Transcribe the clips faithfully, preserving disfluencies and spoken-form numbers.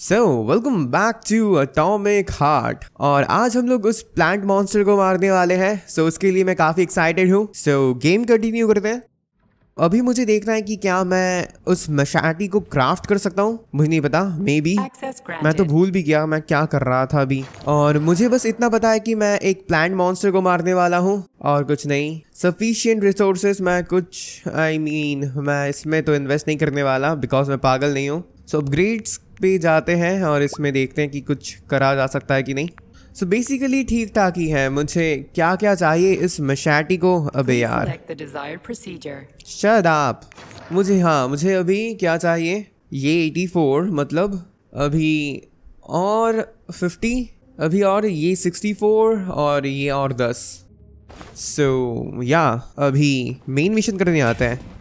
So welcome back to Atomic Heart. और आज हम लोग उस प्लांट मॉन्स्टर को मारने वाले हैं, सो so, उसके लिए मैं काफ़ी एक्साइटेड हूँ। सो गेम कंटिन्यू करते हैं। अभी मुझे देखना है कि क्या मैं उस मशाटी को क्राफ्ट कर सकता हूँ, मुझे नहीं पता। मे बी मैं तो भूल भी गया मैं क्या कर रहा था अभी। और मुझे बस इतना पता है कि मैं एक प्लांट मॉन्स्टर को मारने वाला हूँ और कुछ नहीं। सफिशिएंट रिसोर्सेज मैं कुछ आई I मीन mean, मैं इसमें तो इन्वेस्ट नहीं करने वाला बिकॉज मैं पागल नहीं हूँ। सो अपग्रेड्स पे जाते हैं और इसमें देखते हैं कि कुछ करा जा सकता है कि नहीं। सो बेसिकली ठीक ठाक ही है। मुझे क्या क्या चाहिए इस मशाटी को? अबे यार शट अप। मुझे हाँ मुझे अभी क्या चाहिए? ये चौरासी मतलब अभी और पचास, अभी और ये चौंसठ और ये और दस। सो so, या yeah, अभी मेन मिशन करने आते हैं।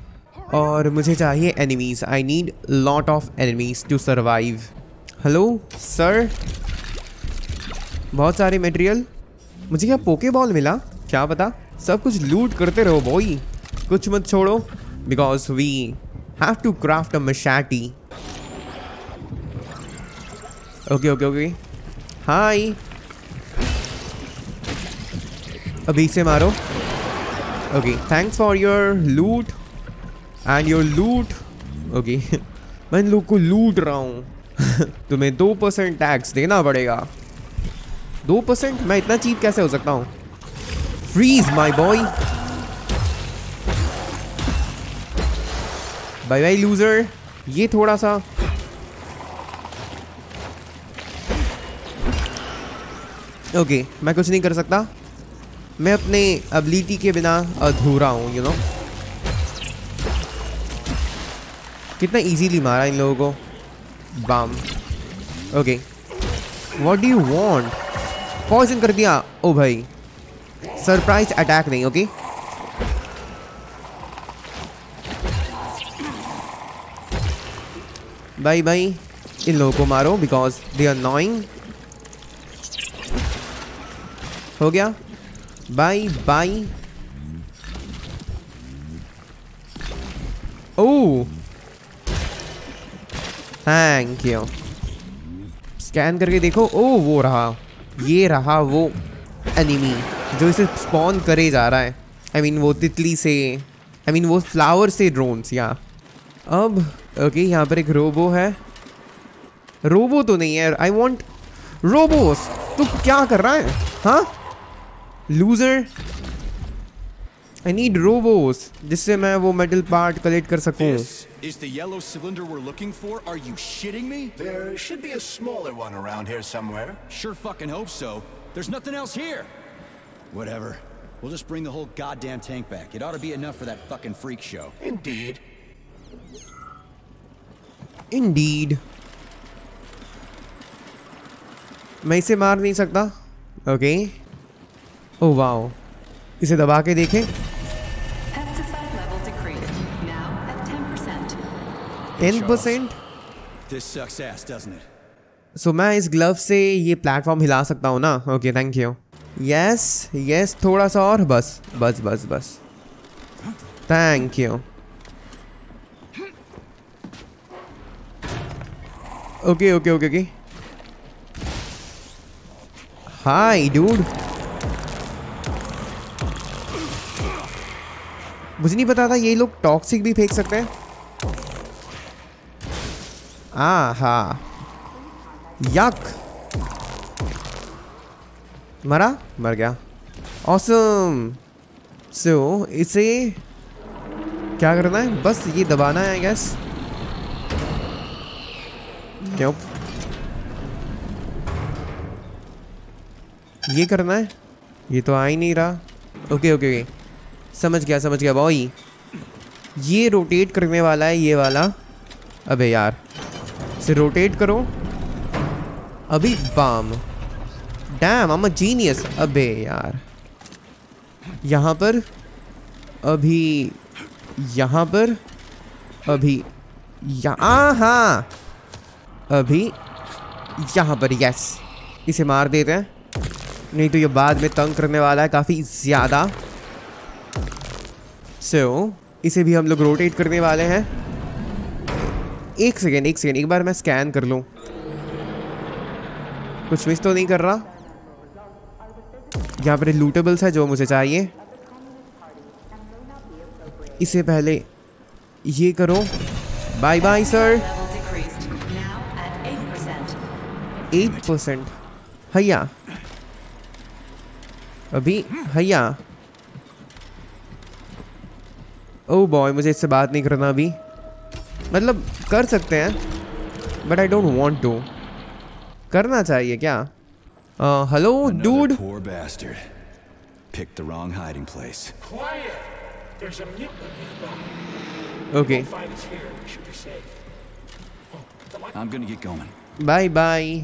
और मुझे चाहिए enemies. I need lot of enemies to survive. Hello sir, बहुत सारे मटेरियल। मुझे क्या पोके बॉल मिला? क्या पता। सब कुछ लूट करते रहो बॉय, कुछ मत छोड़ो because we have to craft a machete. Okay okay okay hi, अभी से मारो। Okay thanks for your loot and your loot. Okay मैं इन लोग को लूट रहा हूँ। तुम्हें दो परसेंट टैक्स देना पड़ेगा। दो परसेंट मैं इतना चीप कैसे हो सकता हूँ? Freeze my boy, bye bye loser. ये थोड़ा सा ओके okay, मैं कुछ नहीं कर सकता। मैं अपने एबिलिटी के बिना अधूरा हूँ यू नो। कितना इजीली मारा इन लोगों को। Bam okay what do you want? Poison कर दिया। ओ भाई सरप्राइज अटैक नहीं। ओके भाई भाई इन लोगों को मारो बिकॉज दे आर अनॉइंग। हो गया bye bye. Oh thank you. Scan करके देखो। ओ वो रहा, ये रहा वो एनिमी जो इसे स्पॉन करे जा रहा है। आई I मीन mean, वो तितली से आई I मीन mean, वो फ्लावर से ड्रोन्स। यहाँ अब ओके okay, यहाँ पर एक रोबो है। रोबो तो नहीं है। I want robos. तू क्या कर रहा है? हाँ लूजर, आई नीड रोबोस जिससे मैं वो मेटल पार्ट कलेक्ट कर सकूँ। Is the yellow cylinder we're looking for? Are you shitting me? There should be a smaller one around here somewhere. Sure fucking hope so. There's nothing else here. Whatever. We'll just bring the whole goddamn tank back. It ought to be enough for that fucking freak show. Indeed. Indeed. मैं इसे मार नहीं सकता। Okay. Oh wow. इसे दबा के देखें। Ten percent. This sucks ass, doesn't it? So, मैं इस ग्लव से ये प्लेटफॉर्म हिला सकता हूँ ना? Okay thank you. Yes yes थोड़ा सा और बस बस बस बस thank you. Okay okay okay okay hi dude. मुझे नहीं पता था ये लोग टॉक्सिक भी फेंक सकते हैं। आ हा यक मरा, मर गया। ऑसम। सो इसे क्या करना है? बस ये दबाना है आई गेस। नोप ये करना है। ये तो आ ही नहीं रहा। ओके ओके ओके समझ गया समझ गया बॉय। ये रोटेट करने वाला है ये वाला। अबे यार से रोटेट करो अभी। Bam damn I am a genius. अबे यार यहाँ पर अभी यहाँ पर अभी यहाँ हाँ अभी यहाँ पर। यस इसे मार देते हैं, नहीं तो ये बाद में तंग करने वाला है काफ़ी ज़्यादा। सो so, इसे भी हम लोग रोटेट करने वाले हैं। एक सेकेंड एक सेकेंड एक बार मैं स्कैन कर लूँ। कुछ विश तो नहीं कर रहा। यहाँ पर लूटेबल्स है जो मुझे चाहिए। इससे पहले ये करो, bye bye sir. Eight percent, हैया अभी, हैया। ओ बॉय, मुझे इससे बात नहीं करना अभी, मतलब कर सकते हैं but I don't want to. करना चाहिए क्या? Hello dude, okay bye bye.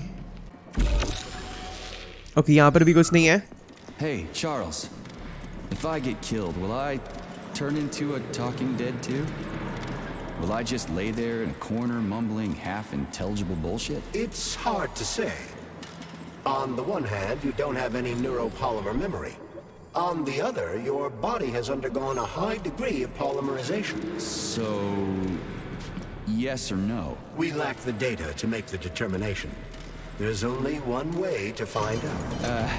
Okay यहाँ पर भी कुछ नहीं है। Hey Charles, if I get killed, will I turn into a talking dead too? Will I just lay there in a corner mumbling half-intelligible bullshit? It's hard to say. On the one hand, you don't have any neuropolymer memory. On the other, your body has undergone a high degree of polymerization. So, yes or no? We lack the data to make the determination. There's only one way to find out. Uh,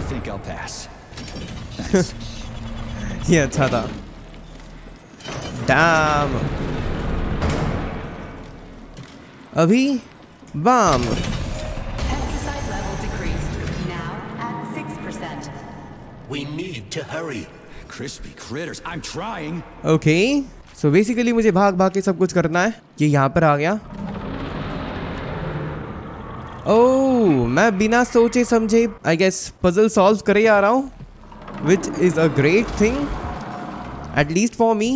I think I'll pass. Thanks. Yeah, tada. Damn. Abhi, bomb. Pesticide level decreased. Now at six percent. We need to hurry. Crispy critters. I'm trying. Okay. So basically, मुझे भाग भाग के सब कुछ करना है। ये यहाँ पर आ गया। Oh, मैं बिना सोचे समझे, I guess, puzzle solve करे आ रहा हूँ। Which is a great thing, at least for me.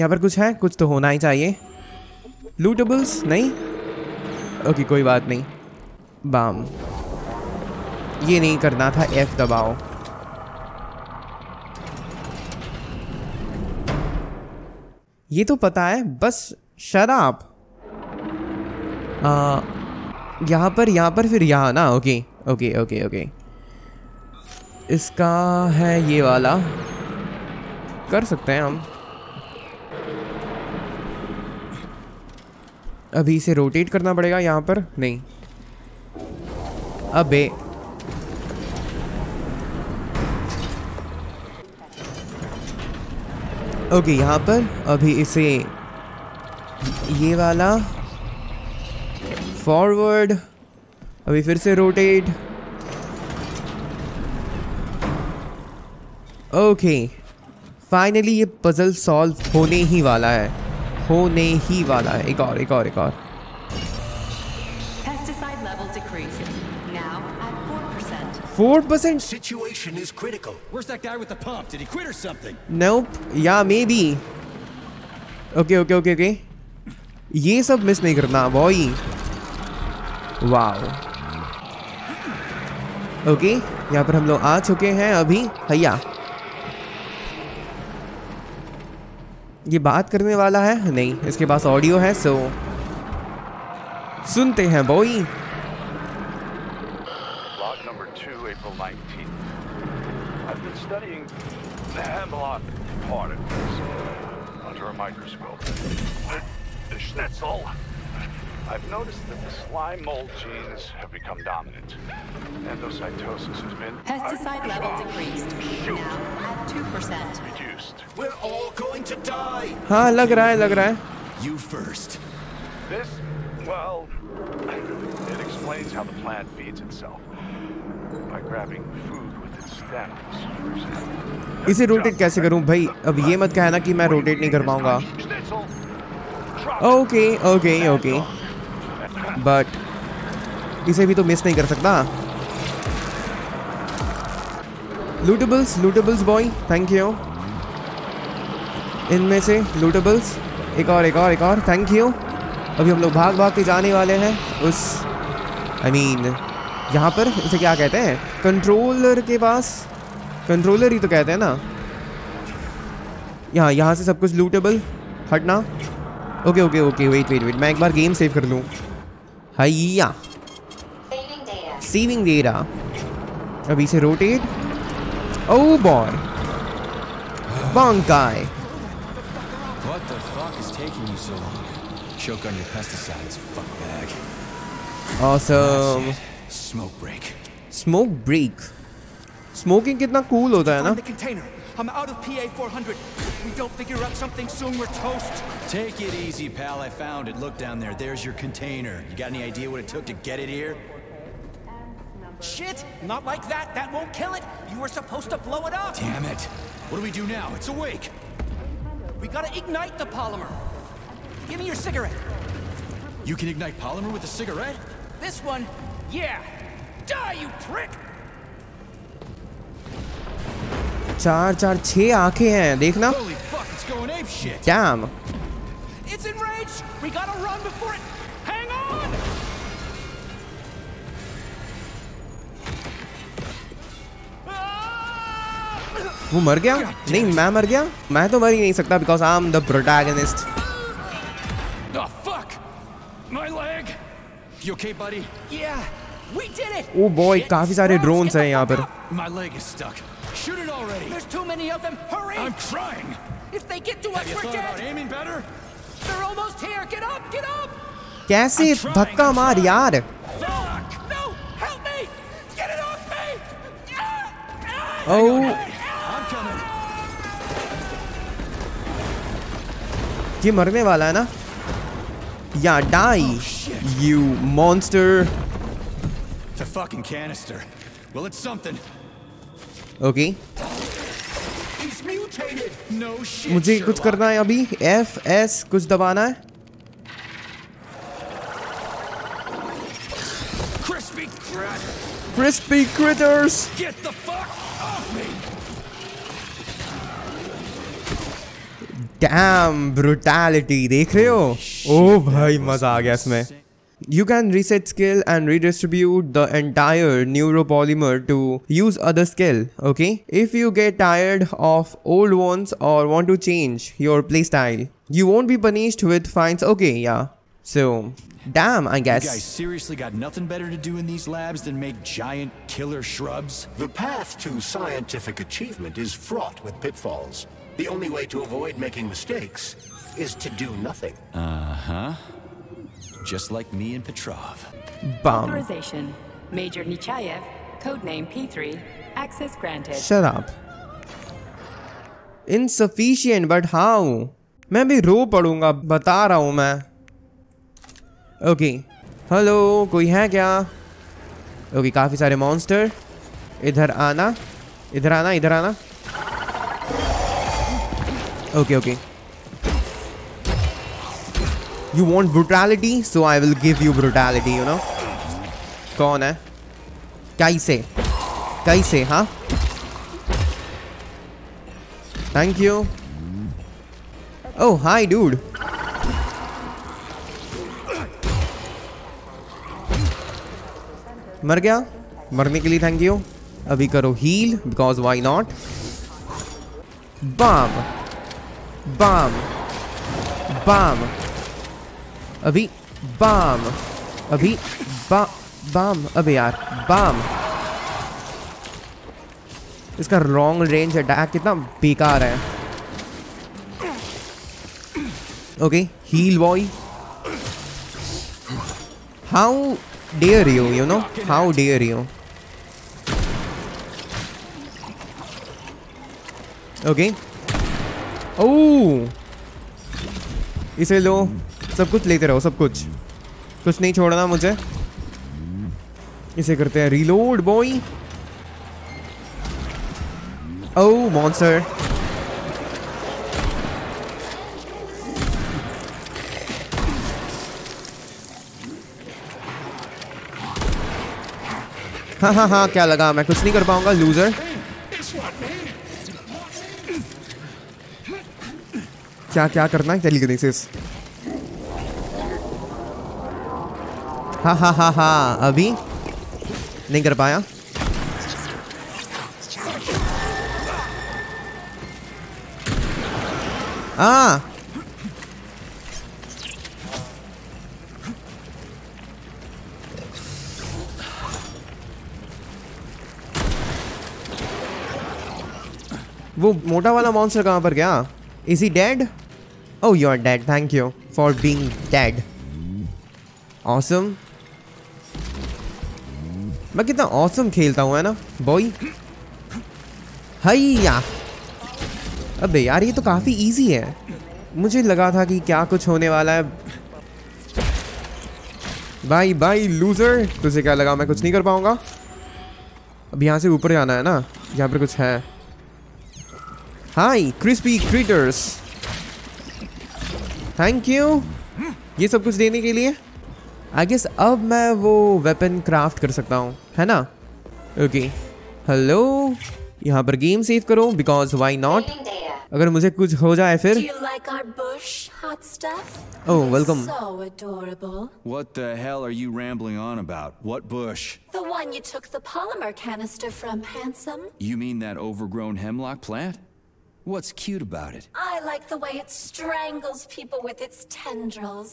यहाँ पर कुछ है, कुछ तो होना ही चाहिए। लूटेबल्स नहीं, ओके okay, कोई बात नहीं। बाम, ये नहीं करना था। एफ दबाओ। ये तो पता है, बस शराब। यहाँ पर यहाँ पर फिर यहाँ ना। ओके ओके ओके ओके, इसका है ये वाला, कर सकते हैं हम। अभी इसे रोटेट करना पड़ेगा यहाँ पर, नहीं। अबे ओके, यहाँ पर अभी इसे ये वाला फॉरवर्ड, अभी फिर से रोटेट। ओके, फाइनली ये पजल सॉल्व होने ही वाला है, होने ही वाला है। एक और एक और एक और। Pesticide level decreased. Now at four percent. four percent. Situation is critical. Where's that guy with the pump? Did he quit or something? Nope. Yeah, maybe. Okay, okay, okay, okay. ये सब मिस नहीं करना boy. Wow. Okay, यहाँ पर हम लोग आ चुके हैं अभी। हैया, ये बात करने वाला है? नहीं, इसके पास ऑडियो है, सो सुनते हैं boy. Log number two, April nineteenth. I've been studying the hemlock particles under a microscope. That's all. I've noticed that the slime mold genes have become dominant. Endocytosis has been... Pesticide level decreased. Now at two percent. Reduced. We're all going to die. हाँ, लग रहा है, लग रहा है। You first. This, well, it explains how the plant feeds itself by grabbing food with its stems. इसे rotate कैसे करूँ भाई? अब ये मत कहना कि मैं रोटेट नहीं कर पाऊँगा। ओके ओके ओके, बट इसे भी तो मिस नहीं कर सकता। Lootables lootables boy, thank you. इनमें से लूटेबल्स, एक और एक और एक और, थैंक यू। अभी हम लोग भाग भाग के जाने वाले हैं उस, आई मीन यहाँ पर इसे क्या कहते हैं, कंट्रोलर के पास। कंट्रोलर ही तो कहते हैं ना। यहाँ यहाँ से सब कुछ लूटेबल, हटना। Okay okay okay, wait wait wait, मैं एक बार गेम सेव कर लूँ। हैया, सेविंग डेटा। अभी इसे rotate. Oh boy. Bonkai. What the fuck is taking you so long? Choke on your pesticides, fuck bag. Awesome. Smoke break. Smoke break. Smoking कितना cool होता है ना? I'm out of P A four hundred. If we don't figure out something soon, we're toast. Take it easy, pal. I found it. Look down there. There's your container. You got any idea what it took to get it here? Shit! Not like that. That won't kill it. You were supposed to blow it up. Damn it. What do we do now? It's awake. We gotta ignite the polymer. Give me your cigarette. You can ignite polymer with a cigarette? This one? Yeah. Die, you prick! चार चार छह आंखें हैं देखना. Damn. It's enraged. We gotta run before it. Hang on. वो मर गया? नहीं मैं मर गया? मैं तो मर ही नहीं सकता because I'm the protagonist. Oh fuck. My leg. You okay, buddy? Yeah. We did it. Oh boy, काफी सारे drones हैं यहाँ पर. My leg is stuck. Shoot it already. There's too many of them. Hurry! I'm trying. If they get to us, we're dead. About aiming better? They're almost here. Get up! Get up! कैसे धक्का मार यार? No! No! Help me! Get it off me! Oh! I'm coming. ये मरने वाला है ना? Yeah, die! You monster! The fucking canister. Well, it's something. Okay. मुझे कुछ करना है अभी. F S कुछ दबाना है. Crispy critters. Damn brutality देख रहे हो? ओ भाई मजा आ गया इसमें. You can reset skill and redistribute the entire neuropolymer to use other skill, okay? If you get tired of old ones or want to change your playstyle, you won't be punished with fines, okay, yeah. So, damn, I guess. You guys seriously got nothing better to do in these labs than make giant killer shrubs? The path to scientific achievement is fraught with pitfalls. The only way to avoid making mistakes is to do nothing. Uh-huh. Just like me and Petrov. Bomb. Authorization. Major Nichayev, codename P three, access granted. Shut up. Insufficient, but how? मैं भी रो पढ़ूंगा, बता रहा हूँ मैं. Okay. Hello, कोई है क्या? Okay, काफी सारे monster. इधर आना, इधर आना, इधर आना. Okay, okay. You want brutality, so I will give you brutality, you know. कौन है? कैसे? कैसे हाँ? Thank you. Oh, hi, dude. मर गया? मरने के लिए thank you. अभी करो heal, because why not? Bomb, bomb, bomb. अभी बाम अभी बा बाम अबे यार बाम. इसका रॉन्ग रेंज अटैक कितना बेकार है. Okay heal boy. How dare you you no how dare you. Okay oh इसे लो. सब कुछ लेते रहो सब कुछ कुछ नहीं छोड़ना मुझे. इसे करते हैं रीलोड बॉय. ओह मॉन्स्टर. हाँ हाँ हाँ क्या लगा मैं कुछ नहीं कर पाऊंगा लूजर. क्या क्या करना है टेलीकिनेसिस. हा हा हा हा अभी नहीं कर पाया. आ वो मोटा वाला मॉन्स्टर कहाँ पर गया? Is he dead? Oh, you are dead. Thank you for being dead. Awesome. मैं कितना ऑसम खेलता हूँ, है ना बॉय। हईया, अबे यार ये तो काफ़ी इजी है, मुझे लगा था कि क्या कुछ होने वाला है। बाय बाय लूजर, तुझे क्या लगा मैं कुछ नहीं कर पाऊँगा। अब यहाँ से ऊपर जाना है ना, यहाँ पर कुछ है। Hi crispy critters, thank you ये सब कुछ देने के लिए। आई गेस अब मैं वो वेपन क्राफ्ट कर सकता हूँ, है ना। ओके हेलो, यहाँ पर गेम सेव करो बिकॉज वाई नॉट, अगर मुझे कुछ हो जाए फिर। Oh welcome. What the hell are you rambling on about? What bush? The one you took the polymer canister from, handsome. You mean that overgrown hemlock plant? What's cute about it? I like the way it strangles people with its tendrils.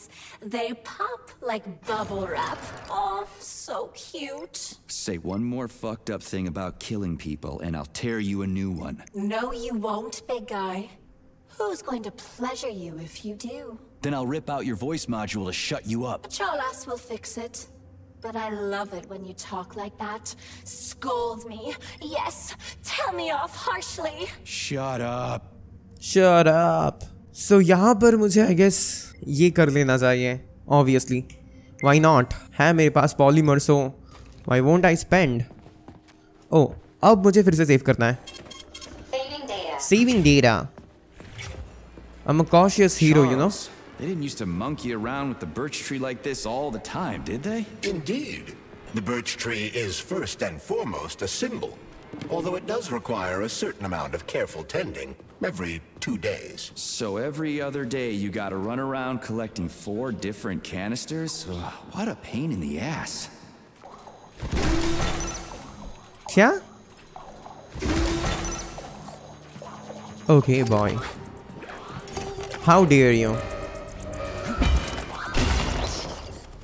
They pop like bubble wrap. Oh, so cute. Say one more fucked up thing about killing people and I'll tear you a new one. No, you won't, big guy. Who's going to pleasure you if you do? Then I'll rip out your voice module to shut you up. Charles will fix it. But I love it when you talk like that. Scold me. Yes, tell me off harshly. Shut up. Shut up. So यहाँ पर मुझे I guess ये कर लेना चाहिए. Obviously. Why not? है मेरे पास polymer, so why won't I spend? Oh, अब मुझे फिर से सेव करना है. Saving data. Saving data. I'm a cautious hero, you know. They didn't used to monkey around with the birch tree like this all the time, did they? Indeed. The birch tree is first and foremost a symbol, although it does require a certain amount of careful tending every two days. So every other day you gotta run around collecting four different canisters? Ugh, what a pain in the ass. Kya? Okay, boy. How dare you?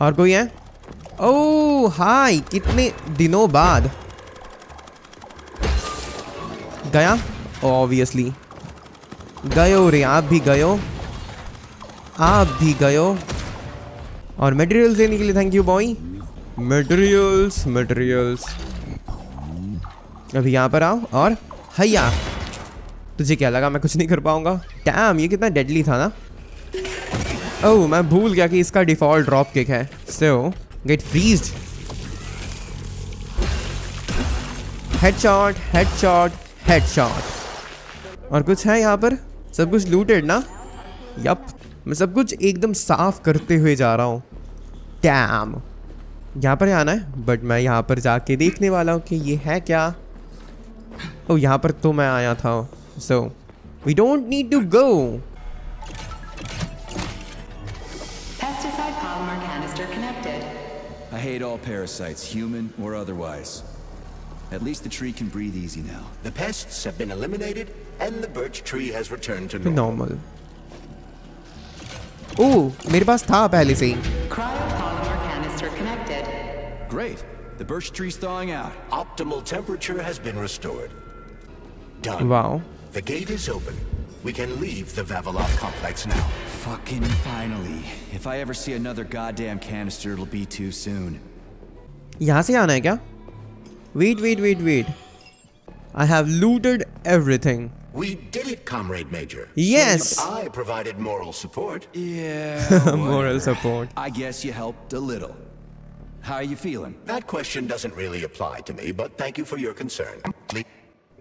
और कोई है? ओह हाय, कितने दिनों बाद गया। Obviously गयो रे, आप भी गयो, आप भी गयो। और मटेरियल्स देने के लिए thank you boy. Materials materials अभी यहाँ पर आओ और हैया, तुझे क्या लगा मैं कुछ नहीं कर पाऊंगा। डैम ये कितना डेडली था ना। ओह oh, मैं भूल गया कि इसका डिफॉल्ट ड्रॉप किक है। So get freezed, headshot headshot headshot. और कुछ है यहाँ पर? सब कुछ लूटेड ना। यप, मैं सब कुछ एकदम साफ करते हुए जा रहा हूँ। डैम यहाँ पर आना है, बट मैं यहाँ पर जाके देखने वाला हूँ कि ये है क्या। ओह oh, यहाँ पर तो मैं आया था। So we don't need to go. I hate all parasites, human or otherwise. At least the tree can breathe easy now. The pests have been eliminated and the birch tree has returned to normal. Oh, मेरे पास था पहले से ही. Cryopolymer canister connected. Great. The birch tree's thawing out. Optimal temperature has been restored. Done. Wow. The gate is open. We can leave the Vavilov complex now. Fucking finally. If I ever see another goddamn canister, it'll be too soon. यहाँ से आना है क्या? Wait, wait, wait, wait. I have looted everything. We did it, Comrade Major. Yes. So I provided moral support. Yeah. Moral support. I guess you helped a little. How are you feeling? That question doesn't really apply to me, but thank you for your concern.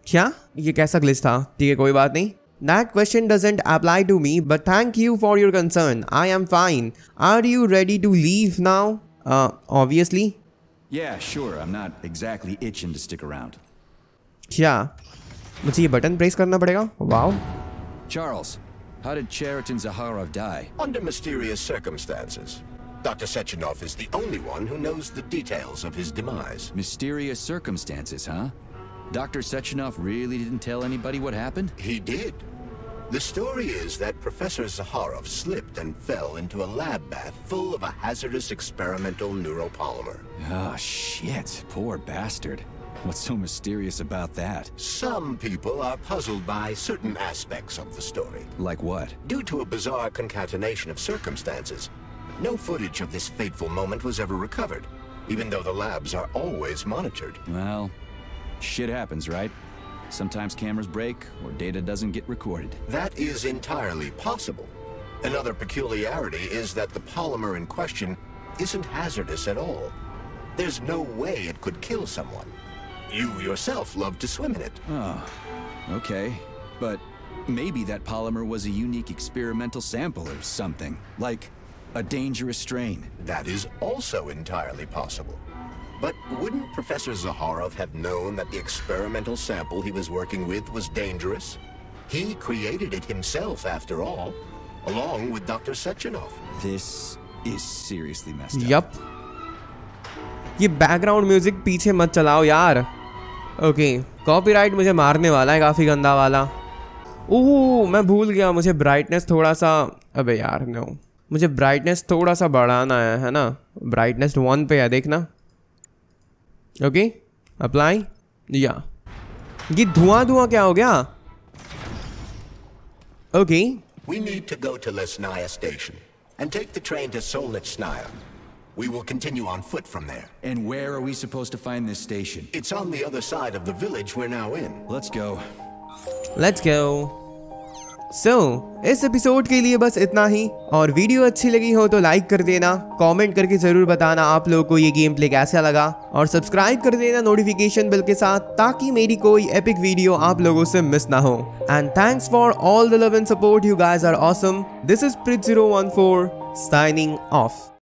क्या? ये कैसा glitch था? ठीक है, कोई बात नहीं. That question doesn't apply to me, but thank you for your concern. I am fine. Are you ready to leave now? Uh, obviously. Yeah, sure. I'm not exactly itching to stick around. क्या? मुझे ये button press करना पड़ेगा? Wow. Charles, how did Chariton Zakharov die? Under mysterious circumstances. Doctor Sechenov is the only one who knows the details of his demise. Mysterious circumstances, huh? Doctor Sechenov really didn't tell anybody what happened? He did. The story is that Professor Zakharov slipped and fell into a lab bath full of a hazardous experimental neuropolymer. Oh shit, poor bastard. What's so mysterious about that? Some people are puzzled by certain aspects of the story. Like what? Due to a bizarre concatenation of circumstances, no footage of this fateful moment was ever recovered. even though the labs are always monitored. Well, shit happens, right? Sometimes cameras break, or data doesn't get recorded. That is entirely possible. Another peculiarity is that the polymer in question isn't hazardous at all. There's no way it could kill someone. You yourself love to swim in it. Oh, okay. But maybe that polymer was a unique experimental sample or something, like a dangerous strain. That is also entirely possible. But wouldn't Professor Zakharov have known that the experimental sample he was working with was dangerous? He created it himself, after all, along with Doctor Sechenov. This is seriously messed up. Yup. ये background music पीछे मत चलाओ यार. Okay, copyright मुझे मारने वाला है, काफी गंदा वाला. ओह, मैं भूल गया, मुझे brightness थोड़ा सा, अबे यार no, मुझे brightness थोड़ा सा बढ़ाना है, है ना? Brightness one पे है, देखना. Okay, apply. Yeah. ये धुआं धुआं क्या हो गया? Okay. We need to go to Lesnaya station and take the train to Solitsnaya. We will continue on foot from there. And where are we supposed to find this station? It's on the other side of the village we're now in. Let's go. Let's go. So, इस episode के लिए बस इतना ही. और video अच्छी लगी हो तो लाइक कर देना, कमेंट करके जरूर बताना आप लोगों को ये गेम प्ले कैसा लगा, और सब्सक्राइब कर देना नोटिफिकेशन बेल के साथ ताकि मेरी कोई एपिक वीडियो आप लोगों से मिस ना हो. And thanks for all the love and support. You guys are awesome. This is Preet zero one four signing off.